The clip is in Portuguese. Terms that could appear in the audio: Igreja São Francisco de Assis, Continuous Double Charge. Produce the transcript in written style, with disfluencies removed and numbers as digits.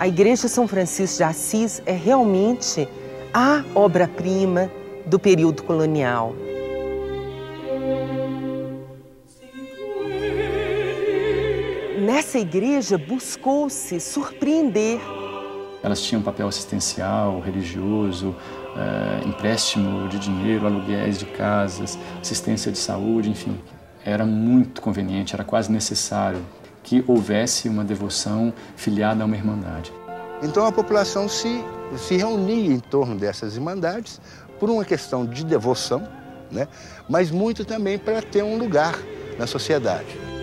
A Igreja São Francisco de Assis é realmente a obra-prima do período colonial. Nessa igreja buscou-se surpreender. Elas tinham papel assistencial, religioso, empréstimo de dinheiro, aluguéis de casas, assistência de saúde, enfim. Era muito conveniente, era quase necessário que houvesse uma devoção filiada a uma irmandade. Então a população se reunia em torno dessas irmandades por uma questão de devoção, né? Mas muito também para ter um lugar na sociedade.